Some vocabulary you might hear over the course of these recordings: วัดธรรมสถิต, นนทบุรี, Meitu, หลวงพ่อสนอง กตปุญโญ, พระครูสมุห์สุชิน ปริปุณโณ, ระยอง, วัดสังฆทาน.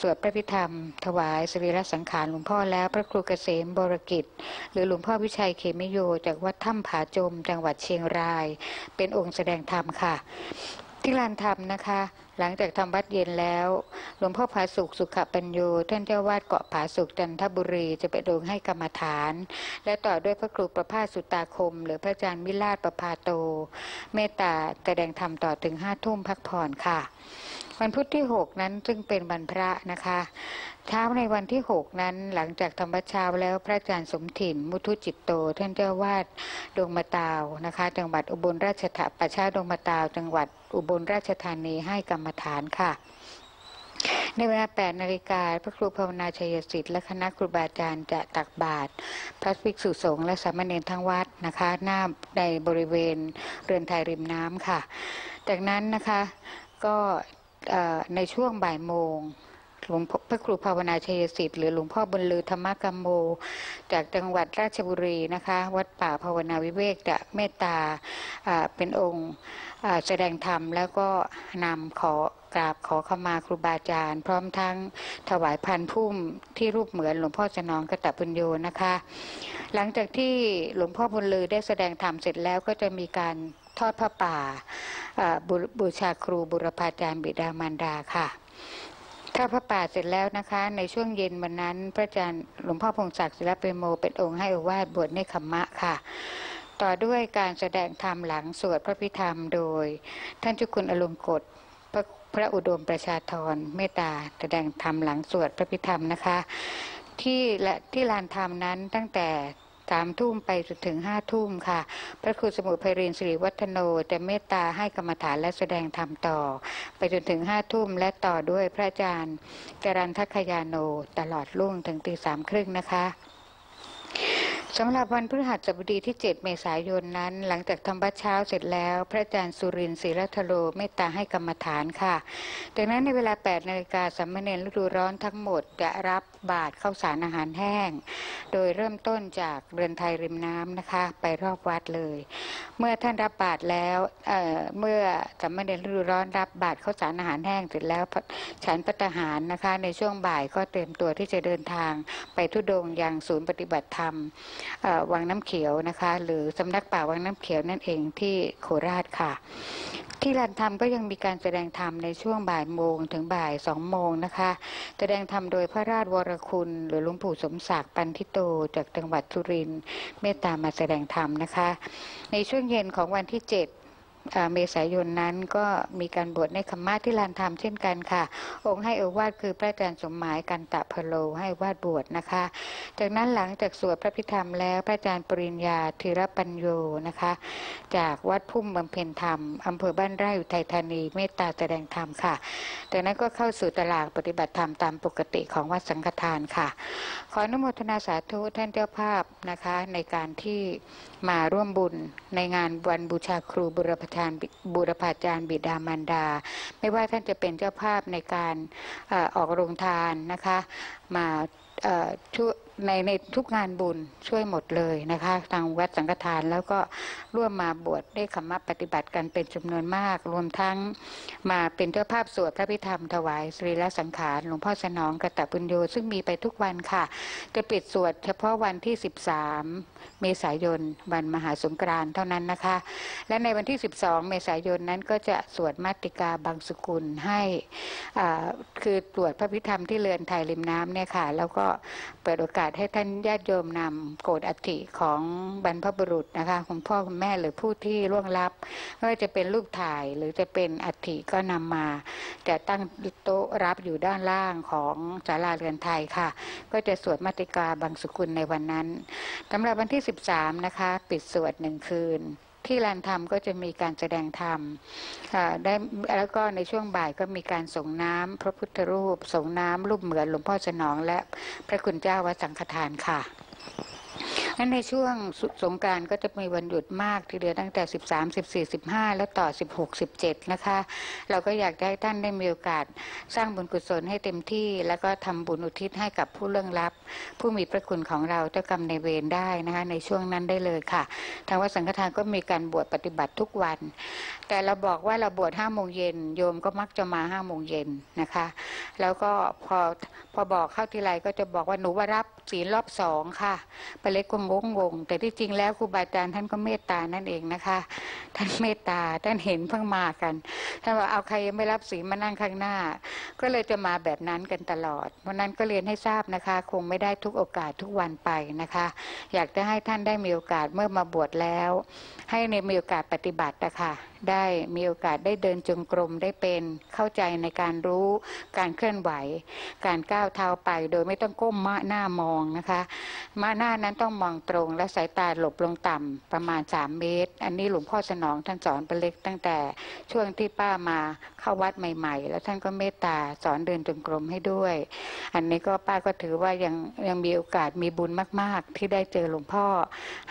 สวดพระพิธรรมถวายสรีระสังขารหลวงพ่อแล้วพระครูเกษมบรกิจหรือหลวงพ่อวิชัยเขมิโยจากวัดถ้ำผาจมจังหวัดเชียงรายเป็นองค์แสดงธรรมค่ะที่ลานธรรมนะคะหลังจากทำวัดเย็นแล้วหลวงพ่อผาสุกสุขปัญโยท่านเจ้าวาดเกาะผาสุกจันทบุรีจะไปลงให้กรรมฐานและต่อด้วยพระครูประภาสสุตตาคมหรือพระอาจารย์วิราชประภาโตเมตตาแสดงธรรมต่อถึง5 ทุ่มพักผ่อนค่ะวันพุธที่6นั้นซึ่งเป็นวันพระนะคะเช้าในวันที่6นั้นหลังจากธรรมเช้าแล้วพระอาจารย์สมถิ่นมุทุจิตโตท่านเจ้าวาดดงมะตาวนะคะจังหวัดอุบลราชธานีประชาดงมะตาวจังหวัดอุบลราชธานีให้กรรมฐานค่ะในเวลา8 นาฬิกาพระครูภาวนาชัยศิษย์และคณะครูบาอาจารย์จะตักบาตรพระภิกษุสงฆ์และสามเณรทั้งวัดนะคะหน้าในบริเวณเรือนไทยริมน้ำค่ะจากนั้นนะคะก็ในช่วงบ่าย 1 โมงหลวงพระครูภาวนาชัยศิษย์หรือหลวงพ่อบุญลือธรรมกัมโมจากจังหวัดราชบุรีนะคะวัดป่าภาวนาวิเวกจะเมตตาเป็นองค์แสดงธรรมแล้วก็นำกราบขอขมาครูบาอาจารย์พร้อมทั้งถวายพันพุ่มที่รูปเหมือนหลวงพ่อสนองกตปุญโญนะคะหลังจากที่หลวงพ่อบุญลือได้แสดงธรรมเสร็จแล้วก็จะมีการทอดผ้าป่าบูชาครูบุรพาจารย์บิดามารดาค่ะถ้าผ้าป่าเสร็จแล้วนะคะในช่วงเย็นวันนั้นพระอาจารย์หลวงพ่อพงศักดิ์ศิลปโมเป็นองค์ให้อาวาสบวชในคัมมะค่ะต่อด้วยการแสดงธรรมหลังสวดพระพิธรรมโดยท่านเจ้าคุณอลงกฎพระอุดมประชาธรเมตตาแสดงธรรมหลังสวดพระพิธรรมนะคะที่ลานธรรมนั้นตั้งแต่3 ทุ่มไปจนถึง5 ทุ่มค่ะพระครูสมุทรไพรินทร์สิริวัฒโนจะเมตตาให้กรรมฐานและแสดงธรรมต่อไปจนถึง5 ทุ่มและต่อด้วยพระอาจารย์จรัญทัคคยาโนตลอดรุ่งถึง 3:30นะคะสำหรับวันพฤหัสบดีที่7 เมษายนนั้นหลังจากทำวัดเช้าเสร็จแล้วพระอาจารย์สุรินทร์ศิรัทโรเมตตาให้กรรมฐานค่ะจากนั้นในเวลา8 นาฬิกาสามเณรฤดูร้อนทั้งหมดจะรับบาตรข้าวสารอาหารแห้งโดยเริ่มต้นจากเรือนไทยริมน้ำนะคะไปรอบวัดเลยเมื่อท่านรับบาตรแล้วเมื่อสามเณรฤดูร้อนรับบาตรข้าวสารอาหารแห้งเสร็จแล้วฉันภัตตาหารนะคะในช่วงบ่ายก็เตรียมตัวที่จะเดินทางไปธุดงค์ยังศูนย์ปฏิบัติธรรมวังน้ำเขียวนะคะหรือสำนักป่าวังน้ำเขียวนั่นเองที่โคราชค่ะที่ลานธรรมก็ยังมีการแสดงธรรมในช่วงบ่าย 1 โมงถึงบ่าย 2 โมงนะคะแสดงธรรมโดยพระราชวรคุณหรือหลวงปู่สมศักดิ์ปันทิโตจากจังหวัดสุรินทร์เมตตามาแสดงธรรมนะคะในช่วงเย็นของวันที่7 เมษายนนั้นก็มีการบวชในคัมมะที่ลานธรรมเช่นกันค่ะองค์ให้อาวาสคือพระอาจารย์สมหมายกันตะพะโลให้อาวาสบวชนะคะจากนั้นหลังจากสวดพระพิธรรมแล้วพระอาจารย์ปริญญาธีรปัญโยนะคะจากวัดพุ่มบำเพ็ญธรรมอำเภอบ้านไร่อุทัยธานีเมตตาแสดงธรรมค่ะจากนั้นก็เข้าสู่ตารางปฏิบัติธรรมตามปกติของวัดสังฆทานค่ะขออนุโมทนาสาธุท่านเจ้าภาพนะคะในการที่มาร่วมบุญในงานวันบูชาครูบุรพาจารย์บิดามารดาไม่ว่าท่านจะเป็นเจ้าภาพในการออกโรงทานนะคะมาในทุกงานบุญช่วยหมดเลยนะคะทางวัดสังฆทานแล้วก็ร่วมมาบวชได้คัมมะปฏิบัติกันเป็นจำนวนมากรวมทั้งมาเป็นเจ้าภาพสวดพระพิธรรมถวายสรีระสังขารหลวงพ่อสนองกตปุญโญซึ่งมีไปทุกวันค่ะจะปิดสวดเฉพาะวันที่13 เมษายนวันมหาสงกรานต์เท่านั้นนะคะและในวันที่12 เมษายนนั้นก็จะสวดมัตติกาบังสุกุลให้คือตรวจพระพิธรรมที่เรือนไทยริมน้ำเนี่ยค่ะแล้วก็เปิดโอกาสให้ท่านญาติโยมนำโกรธอัฐิของบรรพบุรุษนะคะคุณพ่อคุณแม่หรือผู้ที่ล่วงลับไม่ว่าจะเป็นรูปถ่ายหรือจะเป็นอัฐิก็นำมาจะตั้งโต๊ะรับอยู่ด้านล่างของศาลาเรือนไทยค่ะก็จะสวดมัตติกาบังสุกุลในวันนั้นสำหรับวันที่13นะคะปิดสวด1 คืนที่ลานธรรมก็จะมีการแสดงธรรมแล้วก็ในช่วงบ่ายก็มีการส่งน้ำพระพุทธรูปส่งน้ำรูปเหมือนหลวงพ่อสนองและพระคุณเจ้าวัดสังฆทานค่ะ งั้นในช่วงสงกรานต์ก็จะมีวันหยุดมากทีเดียวตั้งแต่13, 14, 15แล้วต่อ16, 17นะคะเราก็อยากให้ท่านได้มีโอกาสสร้างบุญกุศลให้เต็มที่แล้วก็ทำบุญอุทิศให้กับผู้เรื่องลับผู้มีพระคุณของเราเจ้ากรรมนายเวรได้นะคะในช่วงนั้นได้เลยค่ะทางวัดสังฆทานก็มีการบวชปฏิบัติทุกวันแต่เราบอกว่าเราบวช5 โมงเย็นโยมก็มักจะมา5 โมงเย็นนะคะแล้วก็พอบอกเข้าทีไรก็จะบอกว่าหนูว่ารับศีลรอบ 2ค่ะไปเล็กก็งงแต่ที่จริงแล้วครูบาอาจารย์ท่านก็เมตตานั่นเองนะคะท่านเมตตาท่านเห็นเพิ่งมากันท่านว่าเอาใครยังไม่รับศีลมานั่งข้างหน้าก็เลยจะมาแบบนั้นกันตลอดเพราะนั้นก็เรียนให้ทราบนะคะคงไม่ได้ทุกโอกาสทุกวันไปนะคะอยากจะให้ท่านได้มีโอกาสเมื่อมาบวชแล้วให้ในมีโอกาสปฏิบัตินะคะได้มีโอกาสได้เดินจงกรมได้เป็นเข้าใจในการรู้การเคลื่อนไหวการก้าวเท้าไปโดยไม่ต้องก้มมะหน้ามองนะคะมะหน้านั้นต้องมองตรงและสายตาหลบลงต่ำประมาณ3 เมตรอันนี้หลวงพ่อสนองท่านสอนเป็นเล็กตั้งแต่ช่วงที่ป้ามาเข้าวัดใหม่ๆแล้วท่านก็เมตตาสอนเดินจงกรมให้ด้วยอันนี้ก็ป้าก็ถือว่ายังมีโอกาสมีบุญมากๆที่ได้เจอหลวงพ่อ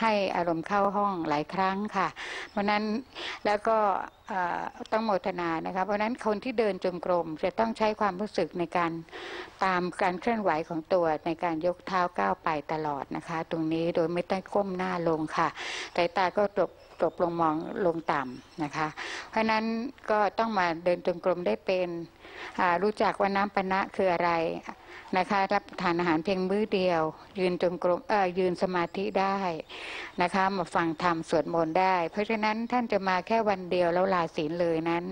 ให้อารมณ์เข้าห้องหลายครั้งค่ะเพราะนั้นแล้วก็ต้องโมทนานะคะเพราะนั้นคนที่เดินจงกรมจะต้องใช้ความรู้สึกในการตามการเคลื่อนไหวของตัวในการยกเท้าก้าวไปตลอดนะคะตรงนี้โดยไม่ต้องก้มหน้าลงค่ะสายตาก็ตกลงมองลงต่ำนะคะเพราะนั้นก็ต้องมาเดินจงกรมได้เป็นรู้จักว่าน้ำปนะคืออะไรนะคะรับทานอาหารเพียงมื้อเดียวยืนจงกรมยืนสมาธิได้นะคะมาฟังธรรมสวดมนต์ได้เพราะฉะนั้นท่านจะมาแค่วันเดียวแล้วลาศีลเลยนั้น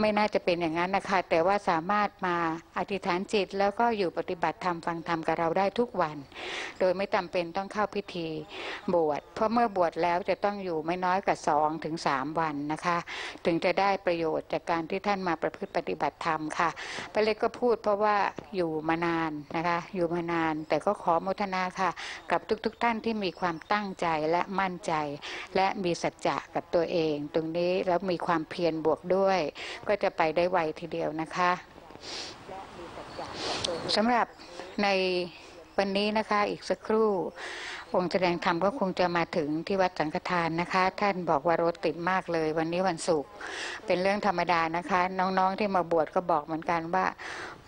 ไม่น่าจะเป็นอย่างนั้นนะคะแต่ว่าสามารถมาอธิษฐานจิตแล้วก็อยู่ปฏิบัติธรรมฟังธรรมกับเราได้ทุกวันโดยไม่จำเป็นต้องเข้าพิธีบวชเพราะเมื่อบวชแล้วจะต้องอยู่ไม่น้อยกว่า 2-3 วันนะคะถึงจะได้ประโยชน์จากการที่ท่านมาประพฤติปฏิบัติธรรมค่ะไปเล็กก็พูดเพราะว่าอยู่มานานนะคะอยู่มานานแต่ก็ขอโมทนาค่ะกับทุกท่านที่มีความตั้งใจและมั่นใจและมีสัจจะกับตัวเองตรงนี้แล้วมีความเพียรบวกด้วยก็จะไปได้ไวทีเดียวนะคะสำหรับในวันนี้นะคะอีกสักครู่องค์แสดงธรรมก็คงจะมาถึงที่วัดสังฆทานนะคะท่านบอกว่ารถติดมากเลยวันนี้วันศุกร์เป็นเรื่องธรรมดานะคะน้องๆที่มาบวชก็บอกเหมือนกันว่า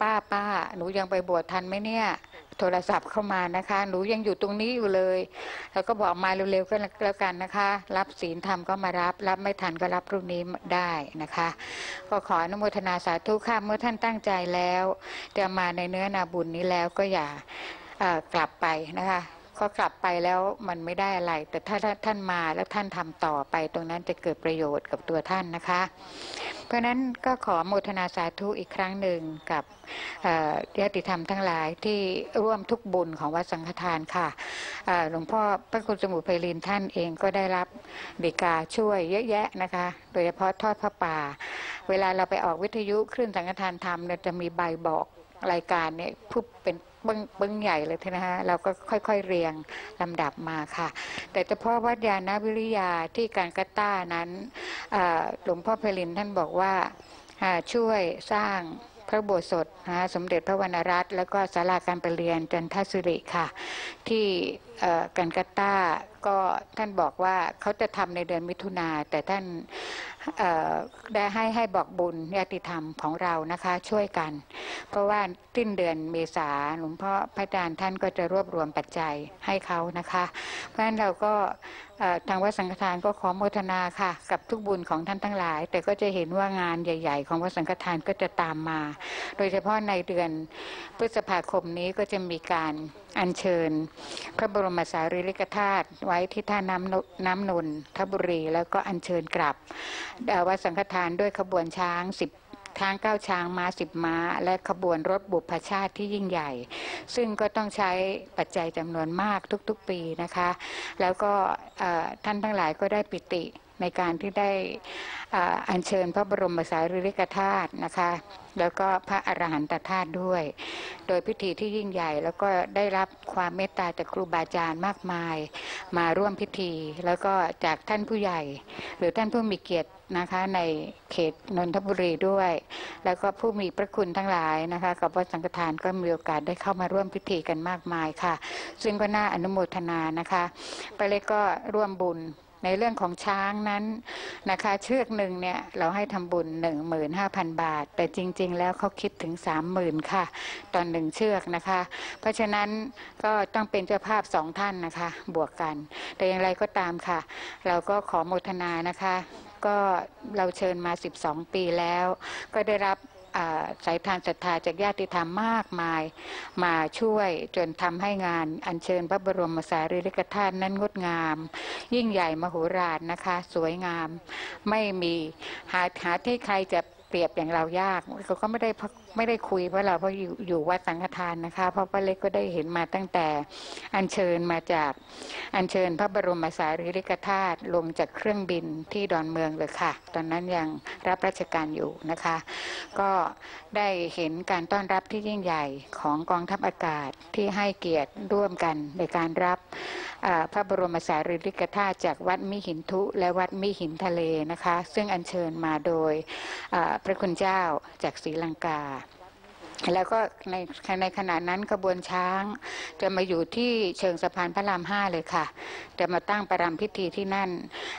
ป้าหนูยังไปบวชทันไหมเนี่ยโทรศัพท์เข้ามานะคะหนูยังอยู่ตรงนี้อยู่เลยแล้วก็บอกมาเร็วๆก็แล้วกันนะคะรับศีลธรรมก็มารับไม่ทันก็รับพรุ่งนี้ได้นะคะก็ขออนุโมทนาสาธุค่ะเมื่อท่านตั้งใจแล้วจะมาในเนื้อนาบุญนี้แล้วก็อย่ากลับไปนะคะก็กลับไปแล้วมันไม่ได้อะไรแต่ถ้าท่านมาแล้วท่านทำต่อไปตรงนั้นจะเกิดประโยชน์กับตัวท่านนะคะเพราะนั้นก็ขอโมทนาสาธุอีกครั้งหนึ่งกับญาติธรรมทั้งหลายที่ร่วมทุกบุญของวัดสังฆทานค่ะหลวงพ่อพระคุณสมุทรไพลินท่านเองก็ได้รับฎีกาช่วยเยอะแยะนะคะโดยเฉพาะทอดพระป่าเวลาเราไปออกวิทยุคลื่นสังฆทานธรรมจะมีใบบอกรายการเนี่ยผู้เป็นบึ้งใหญ่เลยนะคะเราก็ค่อยๆเรียงลำดับมาค่ะแต่เฉพาะวัดยาณวิริยาที่การกาตานั้นหลวงพ่อเพลินท่านบอกว่าช่วยสร้างพระโบสถ์นะคะสมเด็จพระวรรณรัตน์แล้วก็ศาลาการประเรียนจันทศิริค่ะที่กันกาตาก็ท่านบอกว่าเขาจะทำในเดือนมิถุนาแต่ท่านได้ให้บอกบุญญาติธรรมของเรานะคะช่วยกันเพราะว่าสิ้นเดือนเมษาหลวงพ่อพระอาจารย์ท่านก็จะรวบรวมปัจจัยให้เขานะคะเพราะฉะนั้นเราก็ทางวัดสังฆทานก็ขอโมทนาค่ะกับทุกบุญของท่านทั้งหลายแต่ก็จะเห็นว่างานใหญ่ๆของวัดสังฆทานก็จะตามมาโดยเฉพาะในเดือนพฤษภาคมนี้ก็จะมีการอัญเชิญพระบรมสารีริกธาตุไว้ที่ท่าน้ำนนทบุรีแล้วก็อัญเชิญกลับวัดสังฆทานด้วยขบวนช้าง10 ช้าง 9 ช้างม้า 10 ม้าและขบวนรถบุพชาติที่ยิ่งใหญ่ซึ่งก็ต้องใช้ปัจจัยจำนวนมากทุกๆปีนะคะแล้วก็ท่านทั้งหลายก็ได้ปิติ ในการที่ได้อัญเชิญพระบรมสารีริกธาตุนะคะแล้วก็พระอรหันตธาตุด้วยโดยพิธีที่ยิ่งใหญ่แล้วก็ได้รับความเมตตาจากครูบาอาจารย์มากมายมาร่วมพิธีแล้วก็จากท่านผู้ใหญ่หรือท่านผู้มีเกียรตินะคะในเขตนนทบุรีด้วยแล้วก็ผู้มีพระคุณทั้งหลายนะคะกับวัดสังฆทานก็มีโอกาสได้เข้ามาร่วมพิธีกันมากมายค่ะซึ่งก็น่าอนุโมทนานะคะไปเลยก็ร่วมบุญในเรื่องของช้างนั้นนะคะเชือกหนึ่งเนี่ยเราให้ทำบุญ 15,000 บาทแต่จริงๆแล้วเขาคิดถึง 30,000 ค่ะตอนหนึ่งเชือกนะคะเพราะฉะนั้นก็ต้องเป็นเจ้าภาพสองท่านนะคะบวกกันแต่อย่างไรก็ตามค่ะเราก็ขอโมทนานะคะก็เราเชิญมา12ปีแล้วก็ได้รับสายทานศรัทธาจากญาติธรรมมากมายมาช่วยจนทำให้งานอัญเชิญพระบรมสารีริกธาตุนั้นงดงามยิ่งใหญ่มโหฬารนะคะสวยงามไม่มีหาที่ใครจะเปรียบอย่างเรายากเขาก็ไม่ได้คุยเพราะเราเพราะอยู่วัดสังฆทานนะคะเพราะป้าเล็กก็ได้เห็นมาตั้งแต่อัญเชิญมาจากอัญเชิญพระบรมสารีริกธาตุลงจากเครื่องบินที่ดอนเมืองเลยค่ะตอนนั้นยังรับราชการอยู่นะคะก็ได้เห็นการต้อนรับที่ยิ่งใหญ่ของกองทัพอากาศที่ให้เกียรติร่วมกันในการรับพระบรมสารีริกธาตุจากวัดมิหินธุและวัดมิหินทะเลนะคะซึ่งอัญเชิญมาโดยพระคุณเจ้าจากศรีลังกาแล้วก็ในขณะนั้นขบวนช้างจะมาอยู่ที่เชิงสะพานพระราม5เลยค่ะจะมาตั้งประรำพิธีที่นั่น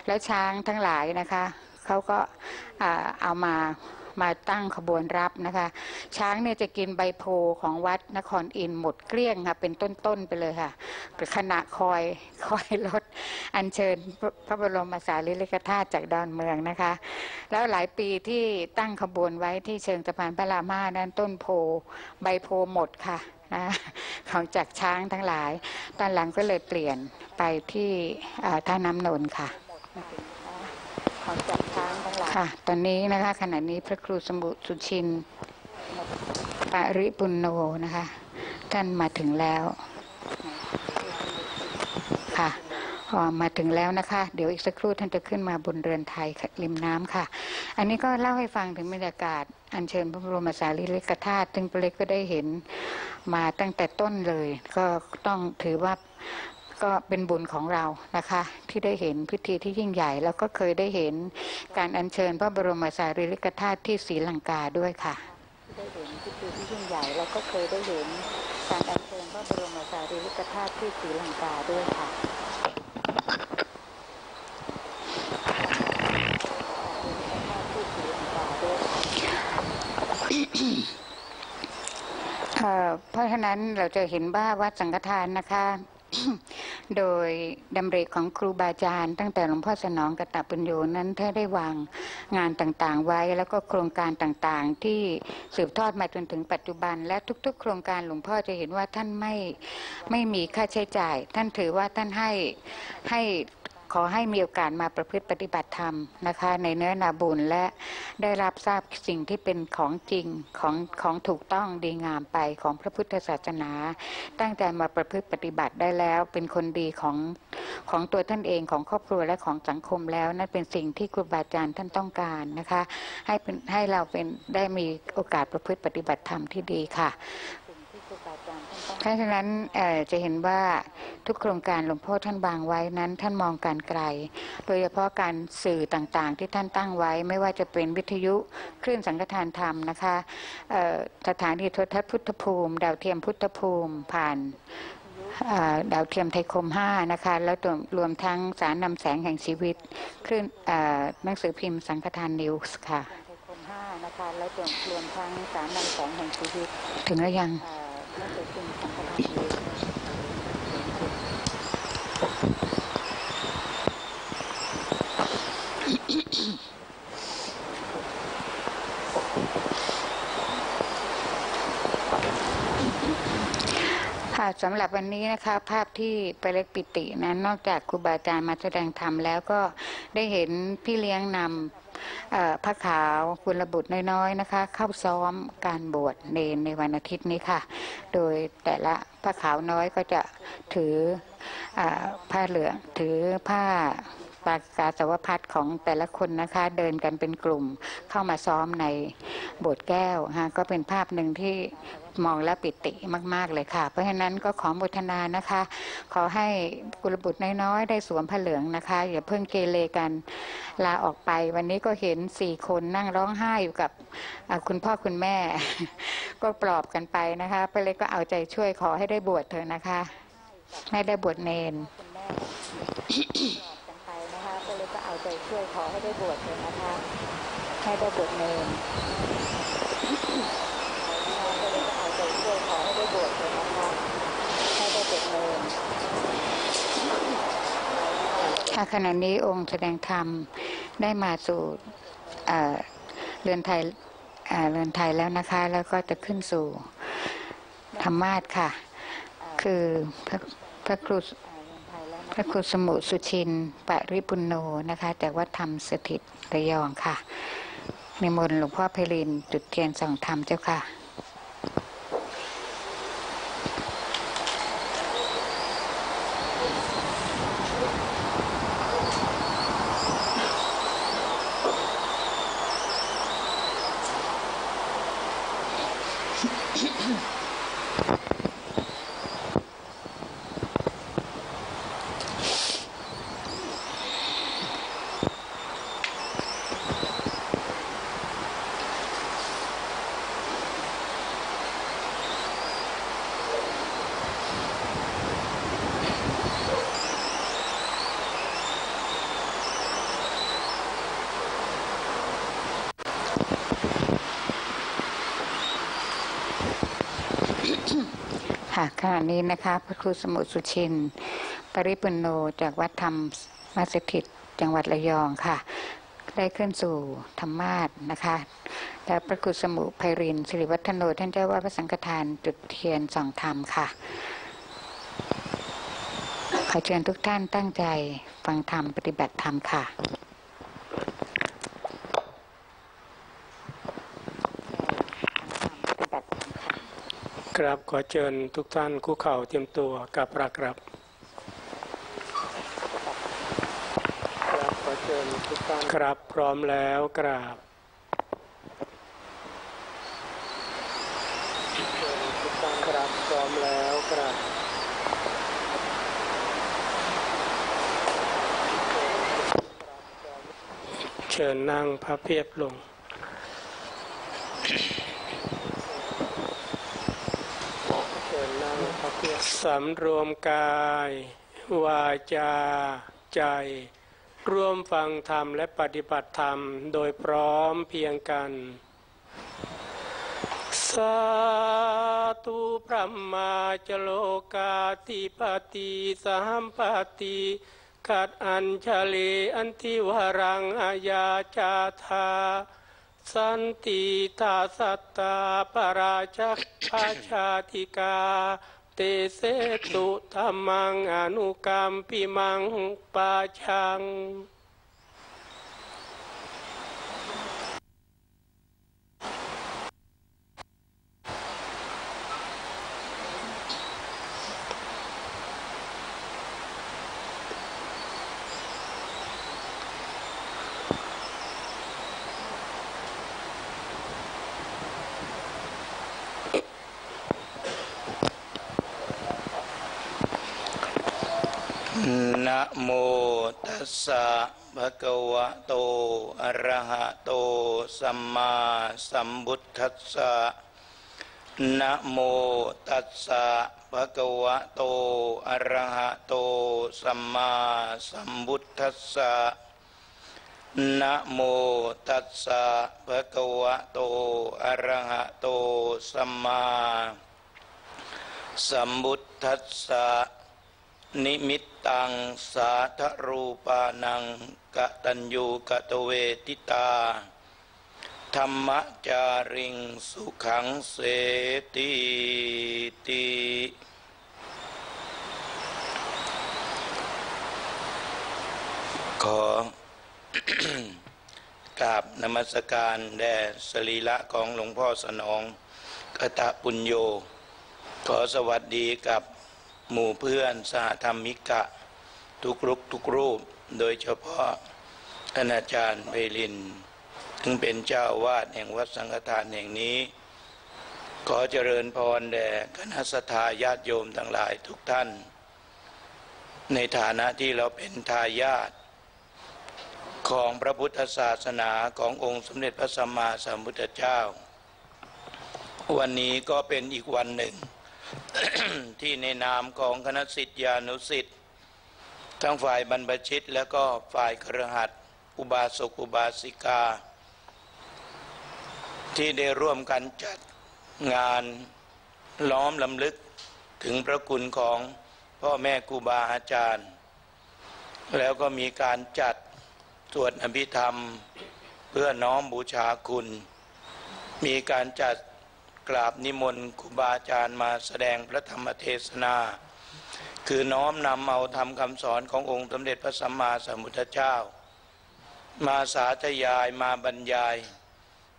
แล้วช้างทั้งหลายนะคะเขาก็เอามาตั้งขบวนรับนะคะช้างเนี่ยจะกินใบโพของวัดนครอินทร์หมดเกลี้ยงค่ะเป็นต้นๆไปเลยค่ะขณะคอยรถอัญเชิญพระบรมสารีริกธาตุจากดอนเมืองนะคะแล้วหลายปีที่ตั้งขบวนไว้ที่เชิงสะพานพระราม 5 นั้นต้นโพใบโพหมดค่ะนะของจากช้างทั้งหลายตอนหลังก็เลยเปลี่ยนไปที่ท่าน้ำนนท์ค่ะของจากช้างทั้งหลายค่ะตอนนี้นะคะขณะนี้พระครูสมุสุชินปริปุณโนนะคะท่านมาถึงแล้วค่ะมาถึงแล้วนะคะเดี๋ยวอีกสักครู่ท่านจะขึ้นมาบนเรือนไทยริมน้ำค่ะอันนี้ก็เล่าให้ฟังถึงบรรยากาศอัญเชิญพระบรมสารีริกธาตุซึ่งพระเล็กก็ได้เห็นมาตั้งแต่ต้นเลยก็ต้องถือว่าก็เป็นบุญของเรานะคะที่ได้เห็นพิธีที่ยิ่งใหญ่แล้วก็เคยได้เห็นการอัญเชิญพระบรมสารีริกธาตุที่ศรีลังกาด้วยค่ะได้เห็นพิธีที่ยิ่งใหญ่แล้วก็เคยได้เห็นการอัญเชิญพระบรมสารีริกธาตุที่ศรีลังกาด้วยค่ะเพราะฉะนั้นเราจะเห็นว่าวัดสังฆทานนะคะโดยดำริของครูบาอาจารย์ตั้งแต่หลวงพ่อสนองกตปุญโญนั้นท่านได้วางงานต่างๆไว้แล้วก็โครงการต่างๆที่สืบทอดมาจนถึงปัจจุบันและทุกๆโครงการหลวงพ่อจะเห็นว่าท่านไม่มีค่าใช้จ่ายท่านถือว่าท่านให้ขอให้มีโอกาสมาประพฤติปฏิบัติธรรมนะคะในเนื้อนาบุญและได้รับทราบสิ่งที่เป็นของจริงของถูกต้องดีงามไปของพระพุทธศาสนาตั้งใจมาประพฤติปฏิบัติได้แล้วเป็นคนดีของตัวท่านเองของครอบครัวและของสังคมแล้วนั่นเป็นสิ่งที่ครูบาอาจารย์ท่านต้องการนะคะให้เราเป็นได้มีโอกาสประพฤติปฏิบัติธรรมที่ดีค่ะเพราะฉะนั้นจะเห็นว่าทุกโครงการหลวงพ่อท่านวางไว้นั้นท่านมองการไกลโดยเฉพาะการสื่อต่างๆที่ท่านตั้งไว้ไม่ว่าจะเป็นวิทยุคลื่นสังฆทานธรรมนะคะสถานีโทรทัศน์พุทธภูมิดาวเทียมพุทธภูมิผ่านดาวเทียมไทยคม5นะคะแล้วรวมทั้งสารนำแสงแห่งชีวิตคลื่นหนังสือพิมพ์สังฆทานนิวส์ค่ะนะคะแล้วรวมทั้งสารนำแสงแห่งชีวิตถึงแล้วยังสำหรับวันนี้นะคะภาพที่ไปเล็กปิตินั้นนอกจากครูบาอาจารย์มาแสดงธรรมแล้วก็ได้เห็นพี่เลี้ยงนำพระขาวกุลบุตรน้อยๆนะคะเข้าซ้อมการบวชเนรในวันอาทิตย์นี้ค่ะโดยแต่ละพระขาวน้อยก็จะถือผ้าเหลืองถือผ้า ปากาสาวพัฒน์ของแต่ละคนนะคะเดินกันเป็นกลุ่มเข้ามาซ้อมในโบสถ์แก้วฮะก็เป็นภาพหนึ่งที่มองและปิติมากๆเลยค่ะเพราะฉะนั้นก็ขอบูชานะคะขอให้กุลบุตรน้อยๆได้สวมผ้าเหลืองนะคะอย่าเพิ่งเกเรกันลาออกไปวันนี้ก็เห็น4คนนั่งร้องไห้อยู่กับคุณพ่อคุณแม่ก็ปลอบกันไปนะคะไปเลยก็เอาใจช่วยขอให้ได้บวชเถอะนะคะให้ได้บวชเนนไปเลยก็เอาใจช่วยขอให้ได้บวชเถอะนะคะให้ได้บวชเนนขณะนี้องค์แสดงธรรมได้มาสู่เรือนไทยแล้วนะคะแล้วก็จะขึ้นสู่ธรรมาสน์ค่ะคือพระครูสมุสุชินปริปุณโนนะคะแต่ว่าธรรมสถิตระยองค่ะนิมนต์หลวงพ่อไพลินจุดเทียนส่องธรรมเจ้าค่ะขณะนี้นะคะพระครูสมุสุชินปริปุณโญจากวัดธรรมมัสยิดจังหวัดระยองค่ะได้ขึ้นสู่ธรรมาสน์นะคะและพระครูสมุไพรินสิริวัฒโนท่านเจ้าวาดพระสังฆทานจุดเทียนส่องธรรมค่ะขอเชิญทุกท่านตั้งใจฟังธรรมปฏิบัติธรรมค่ะครับขอเชิญทุกท่านคุกเข่าเตรียมตัวกับพระครับขอเชิญทุกท่านครับพร้อมแล้วกราบทุกท่านครับพร้อมแล้วกราบเชิญนั่งพับเพียบลงสำรวมกายวาจาใจร่วมฟังธรรมและปฏิบัติธรรมโดยพร้อมเพียงกันสาธุพระมาจโลกาติปติสหัมปติกัดอัญชลีอันทิวรังอายาจาธาสันติตาสัตตาปราชักภาชาติกาเตเสตุธรรมังอนุกรรมปิมังปาชังนะโมตัสสะภะคะวะโตอะระหะโตสัมมาสัมพุทธัสสะนะโมตัสสะภะคะวะโตอะระหะโตสัมมาสัมพุทธัสสะนะโมตัสสะภะคะวะโตอะระหะโตสัมมาสัมพุทธัสสะนิมิตตังสาธรูปานังกตัญญูกตเวทิตาธรรมจาริงสุขังเสติติขอกราบนมัสการแด่สรีระของหลวงพ่อสนองกตปุญโญขอสวัสดีกับหมู่เพื่อนสหธรรมิกะทุกรูป โดยเฉพาะอาณาจารย์ไพลินซึ่งเป็นเจ้าวาดแห่งวัดสังฆทานแห่งนี้ขอเจริญพรแด่คณะศรัทธาญาติโยมทั้งหลายทุกท่านในฐานะที่เราเป็นทายาทของพระพุทธศาสนาขององค์สมเด็จพระสัมมาสัมพุทธเจ้าวันนี้ก็เป็นอีกวันหนึ่ง ที่ในนามของคณะศิษยานุศิษย์ทั้งฝ่ายบรรพชิตและก็ฝ่ายคฤหัสถ์อุบาสกอุบาสิกาที่ได้ร่วมกันจัดงานล้อมรำลึกถึงพระคุณของพ่อแม่ครูบาอาจารย์แล้วก็มีการจัดสวดอภิธรรมเพื่อน้อมบูชาคุณมีการจัดกราบนิมนต์ครูบาอาจารย์มาแสดงพระธรรมเทศนาคือน้อมนำเอาธรรมคำสอนขององค์สมเด็จพระสัมมาสัมพุทธเจ้ามาสาธยายมาบรรยาย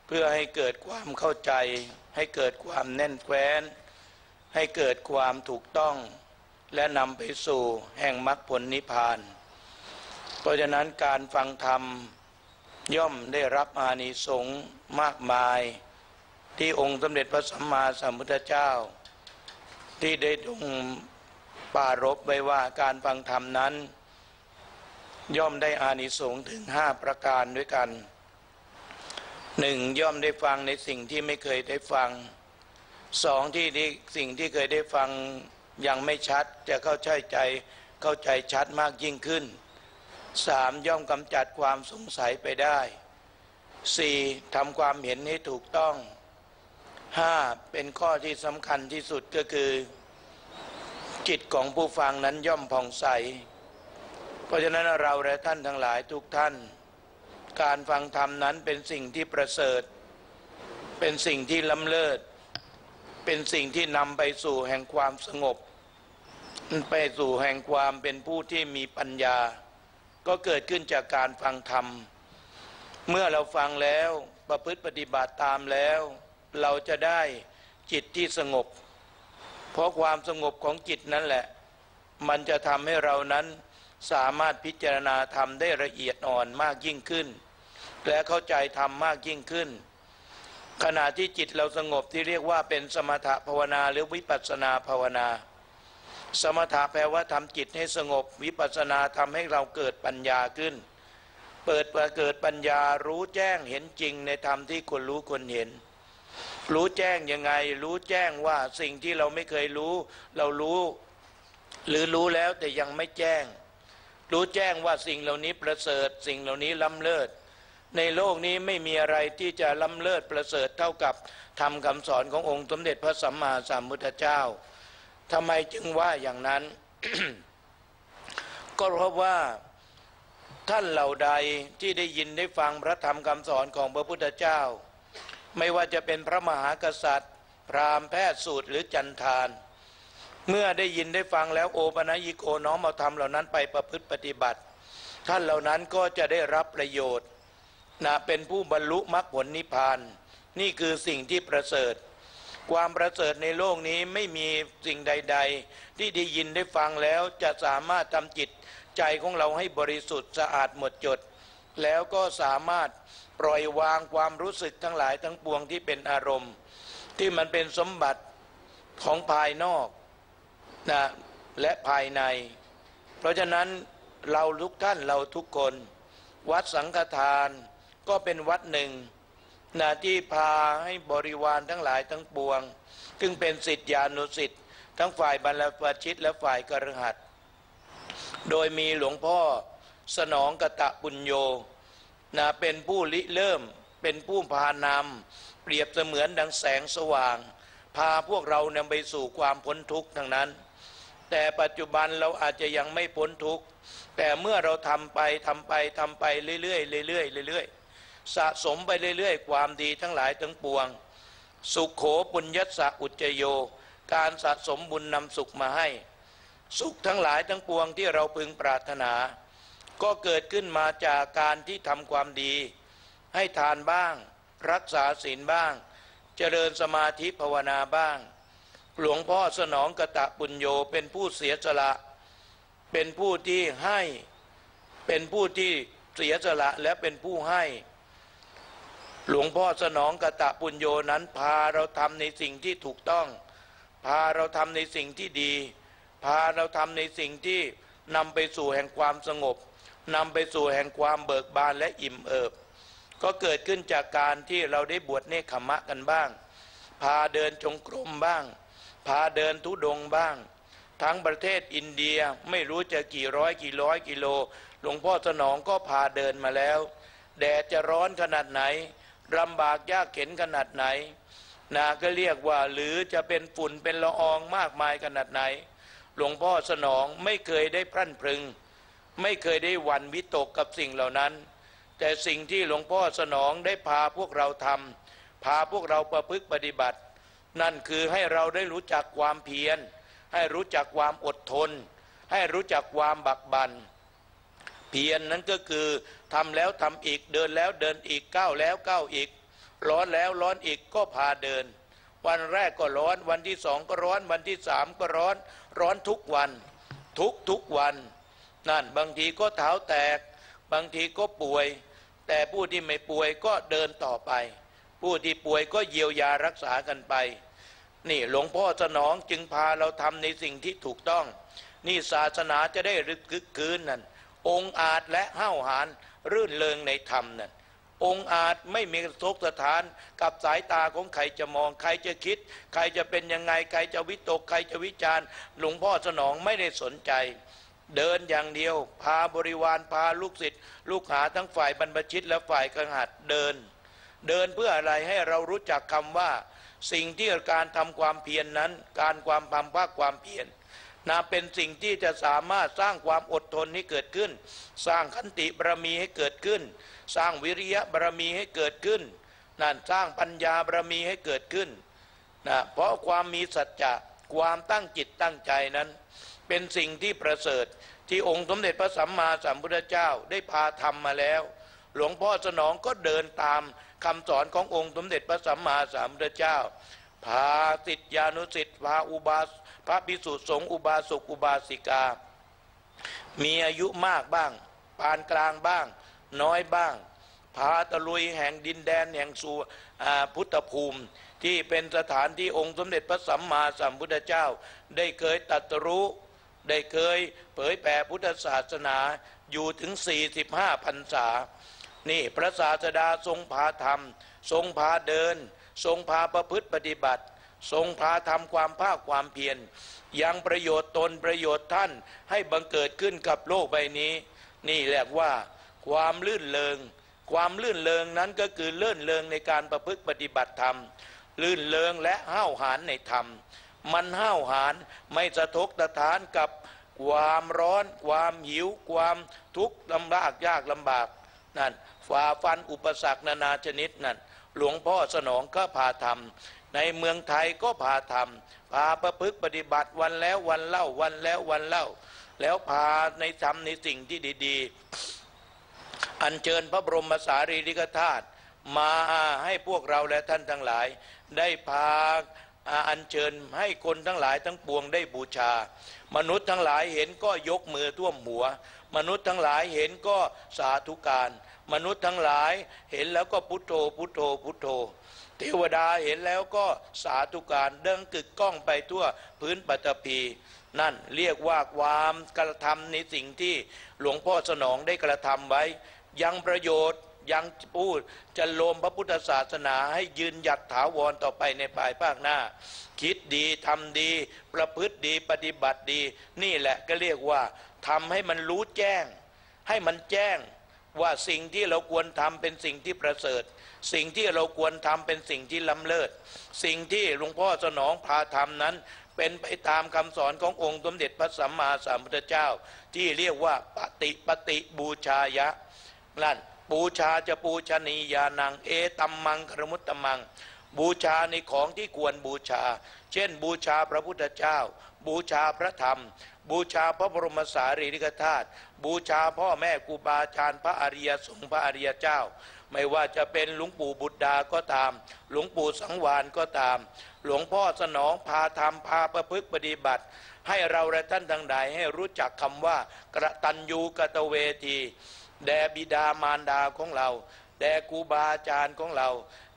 เพื่อให้เกิดความเข้าใจให้เกิดความแน่นแฟ้นให้เกิดความถูกต้องและนำไปสู่แห่งมรรคผลนิพพานเพราะฉะนั้นการฟังธรรมย่อมได้รับอานิสงส์มากมายที่องค์สมเด็จพระสัมมาสัมพุทธเจ้าที่ได้ทรงปรารภไว้ว่าการฟังธรรมนั้นย่อมได้อานิสงส์ถึง5ประการด้วยกัน 1. ย่อมได้ฟังในสิ่งที่ไม่เคยได้ฟัง 2. ที่สิ่งที่เคยได้ฟังยังไม่ชัดจะเข้าใจชัดมากยิ่งขึ้น 3. ย่อมกำจัดความสงสัยไปได้ 4. ทำความเห็นให้ถูกต้อง 5. เป็นข้อที่สำคัญที่สุดก็คือจิตของผู้ฟังนั้นย่อมผ่องใสเพราะฉะนั้นเราและท่านทั้งหลายทุกท่านการฟังธรรมนั้นเป็นสิ่งที่ประเสริฐเป็นสิ่งที่ล้ำเลิศเป็นสิ่งที่นำไปสู่แห่งความสงบไปสู่แห่งความเป็นผู้ที่มีปัญญาก็เกิดขึ้นจากการฟังธรรมเมื่อเราฟังแล้วประพฤติปฏิบัติตามแล้วเราจะได้จิตที่สงบเพราะความสงบของจิตนั่นแหละมันจะทำให้เรานั้นสามารถพิจารณาธรรมได้ละเอียดอ่อนมากยิ่งขึ้นและเข้าใจธรรมมากยิ่งขึ้นขณะที่จิตเราสงบที่เรียกว่าเป็นสมถภาวนาหรือวิปัสสนาภาวนาสมถะแปลว่าทำจิตให้สงบวิปัสสนาทำให้เราเกิดปัญญาขึ้นเกิดปัญญารู้แจ้งเห็นจริงในธรรมที่คนรู้คนเห็นรู้แจ้งยังไงรู้แจ้งว่าสิ่งที่เราไม่เคยรู้เรารู้หรือรู้แล้วแต่ยังไม่แจ้งรู้แจ้งว่าสิ่งเหล่านี้ประเสริฐสิ่งเหล่านี้ล้ำเลิศในโลกนี้ไม่มีอะไรที่จะล้ำเลิศประเสริฐเท่ากับธรรมคำสอนขององค์สมเด็จพระสัมมาสัมพุทธเจ้าทำไมจึงว่าอย่างนั้น ก็เพราะว่าท่านเหล่าใดที่ได้ยินได้ฟังพระธรรมคำสอนของพระพุทธเจ้าไม่ว่าจะเป็นพระมหากษัตริย์พราหมณ์แพทย์สูตรหรือจันทานเมื่อได้ยินได้ฟังแล้วโอปนัยิโกน้อมเอาธรรมเหล่านั้นไปประพฤติปฏิบัติท่านเหล่านั้นก็จะได้รับประโยชน์เป็นผู้บรรลุมรรคผลนิพพานนี่คือสิ่งที่ประเสริฐความประเสริฐในโลกนี้ไม่มีสิ่งใดๆที่ได้ยินได้ฟังแล้วจะสามารถทำจิตใจของเราให้บริสุทธิ์สะอาดหมดจดแล้วก็สามารถปล่อยวางความรู้สึกทั้งหลายทั้งปวงที่เป็นอารมณ์ที่มันเป็นสมบัติของภายนอกและภายในเพราะฉะนั้นเราทุกท่านเราทุกคนวัดสังฆทานก็เป็นวัดหนึ่งที่พาให้บริวารทั้งหลายทั้งปวงซึ่งเป็นศิษยานุศิษย์ทั้งฝ่ายบรรพชิตและฝ่ายคฤหัสถ์โดยมีหลวงพ่อสนองกตปุญโญเป็นผู้ริเริ่มเป็นผู้พานำเปรียบเสมือนดังแสงสว่างพาพวกเรานำไปสู่ความพ้นทุกข์ทั้งนั้นแต่ปัจจุบันเราอาจจะยังไม่พ้นทุกข์แต่เมื่อเราทำไปเรื่อยๆเรื่อยๆเรื่อยๆสะสมไปเรื่อยๆความดีทั้งหลายทั้งปวงสุขโขปุญญัสสะอุจจโยการสะสมบุญนำสุขมาให้สุขทั้งหลายทั้งปวงที่เราพึงปรารถนาก็เกิดขึ้นมาจากการที่ทำความดีให้ทานบ้างรักษาศีลบ้างเจริญสมาธิภาวนาบ้างหลวงพ่อสนองกตปุญโญเป็นผู้เสียสละเป็นผู้ที่ให้ เป็นผู้ที่เสียสละและเป็นผู้ให้หลวงพ่อสนองกตปุญโญนั้นพาเราทำในสิ่งที่ถูกต้องพาเราทำในสิ่งที่ดีพาเราทำในสิ่งที่นำไปสู่แห่งความสงบนำไปสู่แห่งความเบิกบานและอิ่มเอิบก็เกิดขึ้นจากการที่เราได้บวชเนกขมะกันบ้างพาเดินจงกรมบ้างพาเดินธุดงค์บ้างทั้งประเทศอินเดียไม่รู้จะกี่ร้อยกี่ร้อยกิโลหลวงพ่อสนองก็พาเดินมาแล้วแดดจะร้อนขนาดไหนลำบากยากเข็นขนาดไหนนาก็เรียกว่าหรือจะเป็นฝุ่นเป็นละอองมากมายขนาดไหนหลวงพ่อสนองไม่เคยได้พรั่นพรึงไม่เคยได้หวั่นวิตกกับสิ่งเหล่านั้นแต่สิ่งที่หลวงพ่อสนองได้พาพวกเราทำพาพวกเราประพฤติปฏิบัตินั่นคือให้เราได้รู้จักความเพียรให้รู้จักความอดทนให้รู้จักความบักบั่นเพียร นั้นก็คือทำแล้วทำอีกเดินแล้วเดินอีกก้าวแล้วก้าวอีกร้อนแล้วร้อนอีกก็พาเดินวันแรกก็ร้อนวันที่สองก็ร้อนวันที่สามก็ร้อนร้อนทุกวันทุกวันนั่นบางทีก็เท้าแตกบางทีก็ป่วยแต่ผู้ที่ไม่ป่วยก็เดินต่อไปผู้ที่ป่วยก็เยียวยารักษากันไปนี่หลวงพ่อสนองจึงพาเราทำในสิ่งที่ถูกต้องนี่ศาสนาจะได้รึกคึกคืนนั่นองค์อาจและห้าวหาญรื่นเริงในธรรมนั่นองค์อาจไม่มีกระทบสถานกับสายตาของใครจะมองใครจะคิดใครจะเป็นยังไงใครจะวิตกใครจะวิจารณ์หลวงพ่อสนองไม่ได้สนใจเดินอย่างเดียวพาบริวารพาลูกศิษย์ลูกหาทั้งฝ่ายบรรพชิตและฝ่ายกังหัดเดินเดินเพื่ออะไรให้เรารู้จักคำว่าสิ่งที่การทำความเพียร นั้นการความพำพักความเพียรเป็นสิ่งที่จะสามารถสร้างความอดทนให้เกิดขึ้นสร้างขันติบารมีให้เกิดขึ้นสร้างวิริยะบารมีให้เกิดขึ้นนั่นสร้างปัญญาบารมีให้เกิดขึ้นเพราะความมีสัจจะความตั้งจิตตั้งใจนั้นเป็นสิ่งที่ประเสริฐที่องค์สมเด็จพระสัมมาสัมพุทธเจ้าได้พาทำมาแล้วหลวงพ่อสนองก็เดินตามคำสอนขององค์สมเด็จพระสัมมาสัมพุทธเจ้าพาศิษยานุศิษย์พาอุบาสกพระภิกษุสงฆ์อุบาสกอุบาสิกามีอายุมากบ้างปานกลางบ้างน้อยบ้างพาตะลุยแห่งดินแดนแห่งสุพุทธภูมิที่เป็นสถานที่องค์สมเด็จพระสัมมาสัมพุทธเจ้าได้เคยตรัสรู้ได้เคยเผยแผ่พุทธศาสนาอยู่ถึง45พรรษานี่พระศาสดาทรงพาธรรมทรงพาเดินทรงพาประพฤติปฏิบัติทรงพาทำความภาคความเพียรยังประโยชน์ตนประโยชน์ท่านให้บังเกิดขึ้นกับโลกใบนี้นี่แหละว่าความลื่นเริงความลื่นเริงนั้นก็คือลื่นเริงในการประพฤติปฏิบัติธรรมลื่นเริงและห้าวหาญในธรรมมันห้าวหาญไม่สะทกสะท้านกับความร้อนความหิวความทุกข์ลำบากยากลำบากนั่นฝ่าฟันอุปสรรคนานาชนิดนั่นหลวงพ่อสนองก็พาทำในเมืองไทยก็พาทำพาประพฤติปฏิบัติวันแล้ววันเล่าวันแล้ววันเล่าแล้วพาในธรรมในสิ่งที่ดีๆอัญเชิญพระบรมสารีริกธาตุมาให้พวกเราและท่านทั้งหลายได้พาอัญเชิญให้คนทั้งหลายทั้งปวงได้บูชามนุษย์ทั้งหลายเห็นก็ยกมือท่วมหัวมนุษย์ทั้งหลายเห็นก็สาธุการมนุษย์ทั้งหลายเห็นแล้วก็พุทโธพุทโธพุทโธเทวดาเห็นแล้วก็สาธุการเดินกึกก้องไปทั่วพื้นปฐพีนั่นเรียกว่าความกระทำในสิ่งที่หลวงพ่อสนองได้กระทำไว้ยังประโยชน์ยังพูดจะโลมพระพุทธศาสนาให้ยืนหยัดถาวรต่อไปในภายภาคหน้าคิดดีทำดีประพฤติดีปฏิบัติดีนี่แหละก็เรียกว่าทำให้มันรู้แจ้งให้มันแจ้งว่าสิ่งที่เราควรทำเป็นสิ่งที่ประเสริฐสิ่งที่เราควรทำเป็นสิ่งที่ล้ำเลิศสิ่งที่หลวงพ่อสนองพาทำนั้นเป็นไปตามคำสอนขององค์สมเด็จพระสัมมาสัมพุทธเจ้าที่เรียกว่าปฏิบูชายะนั่นบูชาจะปูชนียานังเอตัมมังครมุตตมังบูชาในของที่ควรบูชาเช่นบูชาพระพุทธเจ้าบูชาพระธรรมบูชาพระบรมสารีริกธาตุบูชาพ่อแม่ครูบาอาจารย์พระอริยสงฆ์พระอริยเจ้า ไม่ว่าจะเป็นหลวงปู่บุตรดาก็ตามหลวงปู่สังวานก็ตามหลวงพ่อสนองพาธรรมพาประพฤติปฏิบัติให้เราและท่านทั้งหลายให้รู้จักคำว่ากตัญญูกตเวทีแด่บิดามารดาของเราแด่ครูบาอาจารย์ของเรา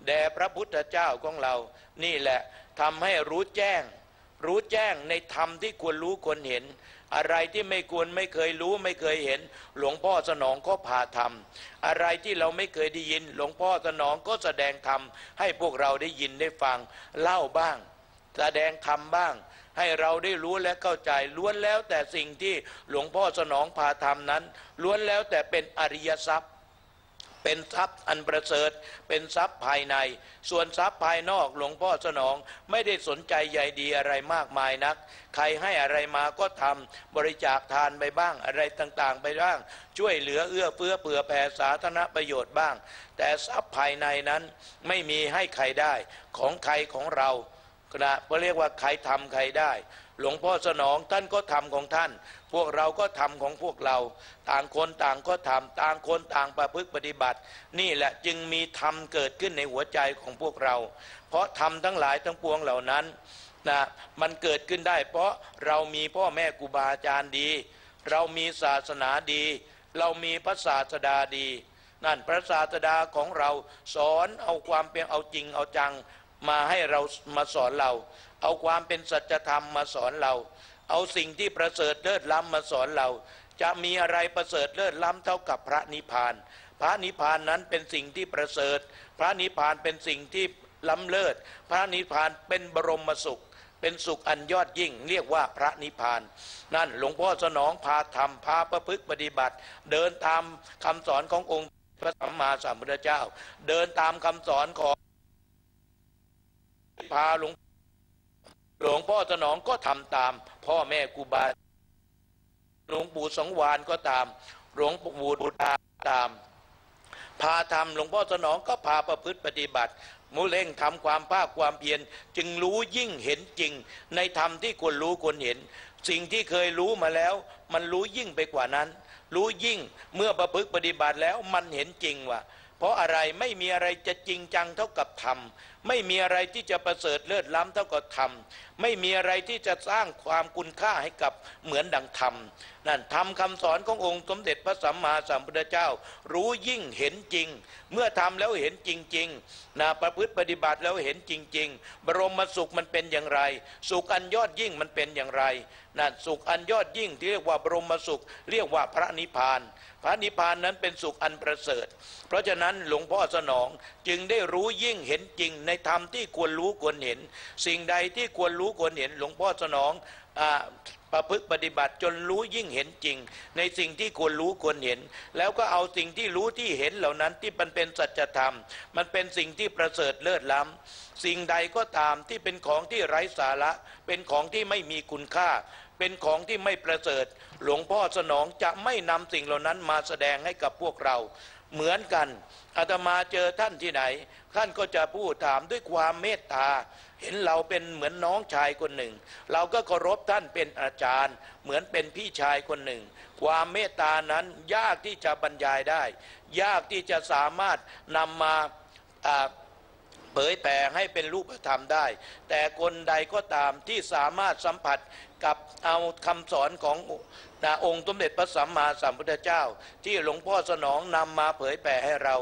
แด่พระพุทธเจ้าของเรานี่แหละทำให้รู้แจ้งในธรรมที่ควรรู้ควรเห็นอะไรที่ไม่ควรไม่เคยรู้ไม่เคยเห็นหลวงพ่อสนองก็พาธรรมอะไรที่เราไม่เคยได้ยินหลวงพ่อสนองก็แสดงธรรมให้พวกเราได้ยินได้ฟังเล่าบ้างแสดงธรรมบ้างให้เราได้รู้และเข้าใจล้วนแล้วแต่สิ่งที่หลวงพ่อสนองพาธรรมนั้นล้วนแล้วแต่เป็นอริยทรัพย์เป็นทรัพย์อันประเสริฐเป็นทรัพย์ภายในส่วนทรัพย์ภายนอกหลวงพ่อสนองไม่ได้สนใจใยดีอะไรมากมายนักใครให้อะไรมาก็ทำบริจาคทานไปบ้างอะไรต่างๆไปบ้างช่วยเหลือเอื้อเฟื้อเผื่อแผ่สาธารณประโยชน์บ้างแต่ทรัพย์ภายในนั้นไม่มีให้ใครได้ของใครของเราก็เรียกว่าใครทำใครได้หลวงพ่อสนองท่านก็ทำของท่านพวกเราก็ทำของพวกเราต่างคนต่างก็ทำต่างคนต่างประพฤติปฏิบัตินี่แหละจึงมีธรรมเกิดขึ้นในหัวใจของพวกเราเพราะธรรมทั้งหลายทั้งปวงเหล่านั้นนะมันเกิดขึ้นได้เพราะเรามีพ่อแม่ครูบาอาจารย์ดีเรามีศาสนาดีเรามีพระศาสดาดีนั่นพระศาสดาของเราสอนเอาความเป็นเอาจริงเอาจังมาให้เรามาสอนเราเอาความเป็นสัจธรรมมาสอนเราเอาสิ่งที่ประเสริฐเลิศล้ำมาสอนเราจะมีอะไรประเสริฐเลิศล้ำเท่ากับพระนิพพานพระนิพพานนั้นเป็นสิ่งที่ประเสริฐพระนิพพานเป็นสิ่งที่ล้ำเลิศพระนิพพานเป็นบรมสุขเป็นสุขอันยอดยิ่งเรียกว่าพระนิพพานนั่นหลวงพ่อสนองพาธรรมพาประพฤติปฏิบัติเดินตามคำสอนขององค์พระสัมมาสัมพุทธเจ้าเดินตามคำสอนของพาหลวงพ่อสนองก็ทำตามพ่อแม่ครูบาหลวงปู่สังวานก็ตามหลวงปู่บุตรดาตามพาทำหลวงพ่อสนองก็พาประพฤติปฏิบัติมุเร่งทำความภาคความเพียรจึงรู้ยิ่งเห็นจริงในธรรมที่ควรรู้ควรเห็นสิ่งที่เคยรู้มาแล้วมันรู้ยิ่งไปกว่านั้นรู้ยิ่งเมื่อประพฤติปฏิบัติแล้วมันเห็นจริงว่าเพราะอะไรไม่มีอะไรจะจริงจังเท่ากับธรรมไม่มีอะไรที่จะประเสริฐเลิศล้ำเท่ากับธรรมไม่มีอะไรที่จะสร้างความคุณค่าให้กับเหมือนดังธรรมนั่นธรรมคำสอนขององค์สมเด็จพระสัมมาสัมพุทธเจ้ารู้ยิ่งเห็นจริงเมื่อทำแล้วเห็นจริงๆนะประพฤติปฏิบัติแล้วเห็นจริงๆบรมสุขมันเป็นอย่างไรสุขอันยอดยิ่งมันเป็นอย่างไรนั่นสุขอันยอดยิ่งที่เรียกว่าบรมสุขเรียกว่าพระนิพพานพระนิพพานนั้นเป็นสุขอันประเสริฐเพราะฉะนั้นหลวงพ่อสนองจึงได้รู้ยิ่งเห็นจริงในธรรมที่ควรรู้ควรเห็นสิ่งใดที่ควรรู้ควรเห็นหลวงพ่อสนองประพฤติปฏิบัติจนรู้ยิ่งเห็นจริงในสิ่งที่ควรรู้ควรเห็นแล้วก็เอาสิ่งที่รู้ที่เห็นเหล่านั้นที่มันเป็นสัจธรรมมันเป็นสิ่งที่ประเสริฐเลิศล้ำสิ่งใดก็ตามที่เป็นของที่ไร้สาระเป็นของที่ไม่มีคุณค่าเป็นของที่ไม่ประเสริฐหลวงพ่อสนองจะไม่นำสิ่งเหล่านั้นมาแสดงให้กับพวกเราเหมือนกันอาตมาเจอท่านที่ไหนท่านก็จะพูดถามด้วยความเมตตาเห็นเราเป็นเหมือนน้องชายคนหนึ่งเราก็เคารพท่านเป็นอาจารย์เหมือนเป็นพี่ชายคนหนึ่งความเมตตานั้นยากที่จะบรรยายได้ยากที่จะสามารถนำมาเผยแผ่ให้เป็นรูปธรรมได้แต่คนใดก็ตามที่สามารถสัมผัสกับเอาคำสอนขององค์สมเด็จพระสัมมาสัมพุทธเจ้าที่หลวงพ่อสนองนำมาเผยแผ่ให้เรา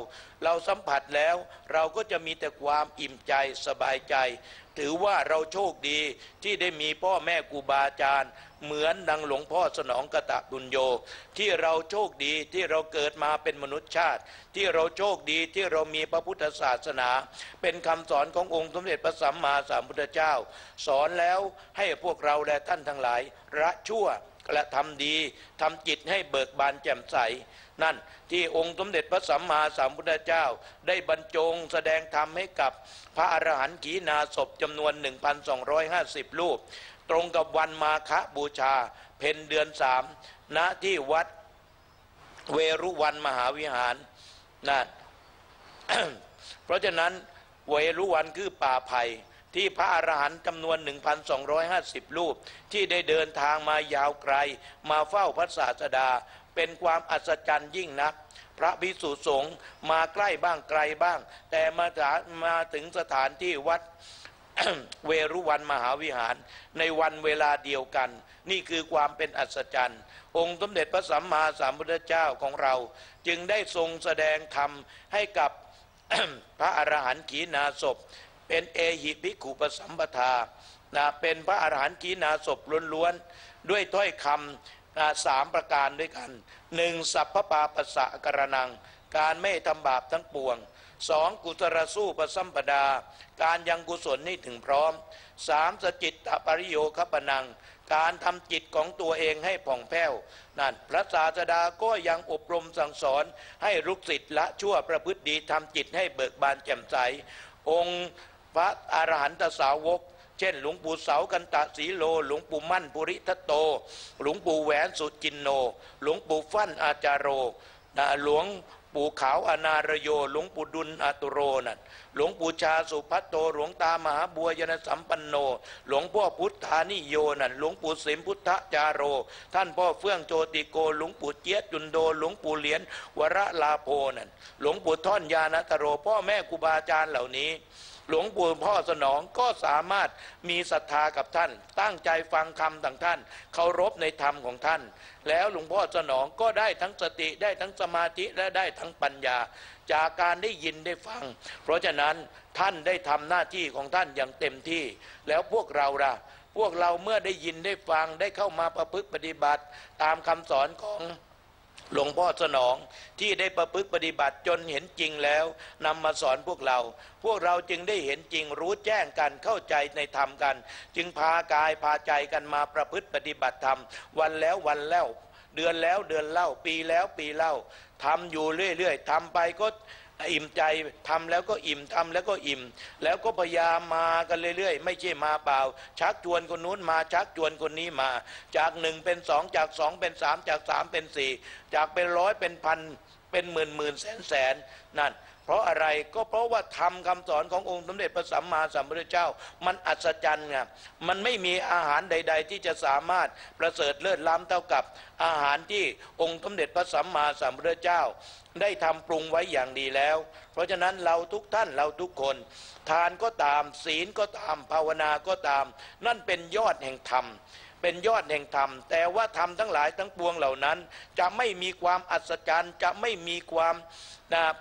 สัมผัสแล้วเราก็จะมีแต่ความอิ่มใจสบายใจถือว่าเราโชคดีที่ได้มีพ่อแม่ครูบาอาจารย์เหมือนดังหลวงพ่อสนองกตปุญโญที่เราโชคดีที่เราเกิดมาเป็นมนุษย์ชาติที่เราโชคดีที่เรามีพระพุทธศาสนาเป็นคำสอนขององค์สมเด็จพระสัมมาสัมพุทธเจ้าสอนแล้วให้พวกเราและท่านทั้งหลายละชั่วและทำดีทำจิตให้เบิกบานแจ่มใสนั่นที่องค์สมเด็จพระสัมมาสัมพุทธเจ้าได้บรรจงแสดงธรรมให้กับพระอรหันต์ขีณาสพจำนวน 1,250 รูปตรงกับวันมาฆบูชาเพ็ญเดือน3ณที่วัดเวรุวันมหาวิหารนั่น เพราะฉะนั้นเวรุวันคือป่าไผ่ที่พระอรหันต์จำนวน 1,250 รูปที่ได้เดินทางมายาวไกลมาเฝ้าพระศาสดา เป็นความอัศจรรย์ยิ่งนักพระภิกษุสงฆ์มาใกล้บ้างไกลบ้างแต่มาถึงสถานที่วัด เวรุวันมหาวิหารในวันเวลาเดียวกันนี่คือความเป็นอัศจรรย์องค์สมเด็จพระสัมมาสัมพุทธเจ้าของเราจึงได้ทรงแสดงธรรมให้กับ พระอรหันต์ขีณาสพเป็นเอหิภิกขุปสัมปทาเป็นพระอรหันต์ขีณาสพล้วนๆด้วยถ้อยคำสามประการด้วยกันหนึ่งสัพพปาปัสสะกรณังการไม่ทำบาปทั้งปวงสองกุศลสู้ประสัมปดาการยังกุศลนี่ถึงพร้อมสามสจิตตปริโยคปนังการทำจิตของตัวเองให้ผ่องแผ้วนั่นพระศาสดาก็ยังอบรมสั่งสอนให้ลูกศิษย์ละชั่วประพฤติดีทำจิตให้เบิกบานแจ่มใสองค์พระอรหันตสาวกเช่นหลวงปู่เสากันตะสีโลหลวงปู่มั่นปุริทัตโตหลวงปู่แหวนสุจินโนหลวงปู่ฟั่นอาจารโรหลวงปู่ขาวอนารโยหลวงปู่ดุลอาตุโรนั่นหลวงปู่ชาสุพัตโตหลวงตามหาบัวยนสัมปันโนหลวงพ่อพุทธานิโยนั่นหลวงปู่สิมพุทธจาโรท่านพ่อเฟื่องโจติโกหลวงปู่เจี๊ยจุนโดหลวงปู่เหรียญวรลาโพนั่นหลวงปู่ท่อนยานัตโรพ่อแม่ครูบาอาจารย์เหล่านี้หลวงปู่พ่อสนองก็สามารถมีศรัทธากับท่านตั้งใจฟังคำต่างท่านเคารพในธรรมของท่านแล้วหลวงพ่อสนองก็ได้ทั้งสติได้ทั้งสมาธิและได้ทั้งปัญญาจากการได้ยินได้ฟังเพราะฉะนั้นท่านได้ทำหน้าที่ของท่านอย่างเต็มที่แล้วพวกเราล่ะพวกเราเมื่อได้ยินได้ฟังได้เข้ามาประพฤติปฏิบัติตามคำสอนของหลวงพ่อสนองที่ได้ประพฤติปฏิบัติจนเห็นจริงแล้วนำมาสอนพวกเราจึงได้เห็นจริงรู้แจ้งกันเข้าใจในธรรมกันจึงพากายพาใจกันมาประพฤติปฏิบัติธรรมวันแล้ววันเล่าเดือนแล้วเดือนเล่าปีแล้วปีเล่าทำอยู่เรื่อยๆทำไปก็อิ่มใจทำแล้วก็อิ่มทำแล้วก็อิ่มแล้วก็พยายามมากันเรื่อยๆไม่ใช่มาเปล่าชักชวนคนนู้นมาชักชวนคนนี้มาจากหนึ่งเป็นสองจากสองเป็นสามจากสามเป็นสี่จากเป็นร้อยเป็นพันเป็นหมื่นหมื่นแสนแสนนั่นเพราะอะไรก็เพราะว่าธรรมคำสอนขององค์สมเด็จพระสัมมาสัมพุทธเจ้ามันอัศจรรย์ไงมันไม่มีอาหารใดๆที่จะสามารถประเสริฐเลิศล้ำเท่ากับอาหารที่องค์สมเด็จพระสัมมาสัมพุทธเจ้าได้ทำปรุงไว้อย่างดีแล้วเพราะฉะนั้นเราทุกท่านเราทุกคนทานก็ตามศีลก็ตามภาวนาก็ตามนั่นเป็นยอดแห่งธรรมเป็นยอดแห่งธรรมแต่ว่าธรรมทั้งหลายทั้งปวงเหล่านั้นจะไม่มีความอัศจรรย์จะไม่มีความ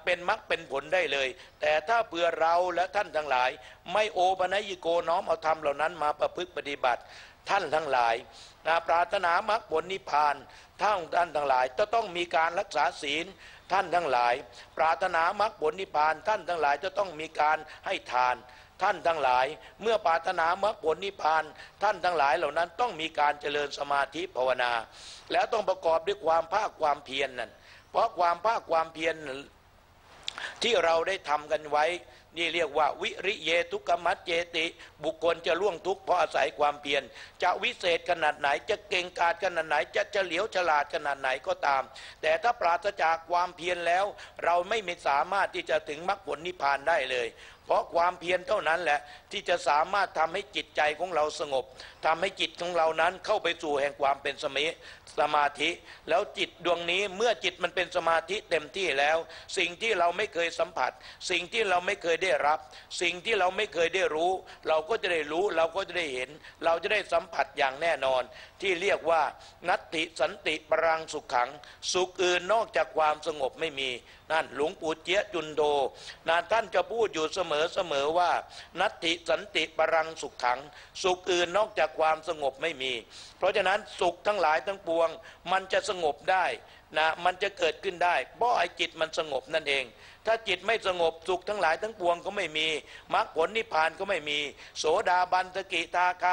เป็นมรรคเป็นผลได้เลยแต่ถ้าเพื่อเราและท่านทั้งหลายไม่โอปนัยิโกน้อมเอาธรรมเหล่านั้นมาประพฤติปฏิบัติท่านทั้งหลายปรารถนามรรคผลนิพพานท่านทั้งหลายจะต้องมีการรักษาศีลท่านทั้งหลายปรารถนามรรคผลนิพพานท่านทั้งหลายจะต้องมีการให้ทานท่านทั้งหลายเมื่อปรารถนามรรคผลนิพพานท่านทั้งหลายเหล่านั้นต้องมีการเจริญสมาธิภาวนาแล้วต้องประกอบด้วยความภาคความเพียรนั่นเพราะความภาคความเพียรที่เราได้ทำกันไว้นี่เรียกว่าวิริเยทุกขมัจเจติบุคคลจะล่วงทุกข์เพราะอาศัยความเพียรจะวิเศษขนาดไหนจะเก่งกาจขนาดไหนจะเฉลียวฉลาดขนาดไหนก็ตามแต่ถ้าปราศจากความเพียรแล้วเราไม่มีสามารถที่จะถึงมรรคผลนิพพานได้เลยเพราะความเพียรเท่านั้นแหละที่จะสามารถทำให้จิตใจของเราสงบทำให้จิตของเรานั้นเข้าไปสู่แห่งความเป็นสมาธิแล้วจิตดวงนี้เมื่อจิตมันเป็นสมาธิเต็มที่แล้วสิ่งที่เราไม่เคยสัมผัสสิ่งที่เราไม่เคยได้รับสิ่งที่เราไม่เคยได้รู้เราก็จะได้รู้เราก็จะได้เห็นเราจะได้สัมผัสอย่างแน่นอนที่เรียกว่านัตถิสันติปรังสุขขังสุขอื่นนอกจากความสงบไม่มีนั่นหลวงปู่เจี๊ยจุนโดท่านจะพูดอยู่เสมอว่านัตถิสันติปรังสุขขังสุขอื่นนอกจากความสงบไม่มีเพราะฉะนั้นสุขทั้งหลายทั้งปวงมันจะสงบได้มันจะเกิดขึ้นได้เพราะไอ้จิตมันสงบนั่นเองถ้าจิตไม่สงบสุขทั้งหลายทั้งปวงก็ไม่มีมรรคผลนิพพานก็ไม่มีโสดาบันสกิทาคา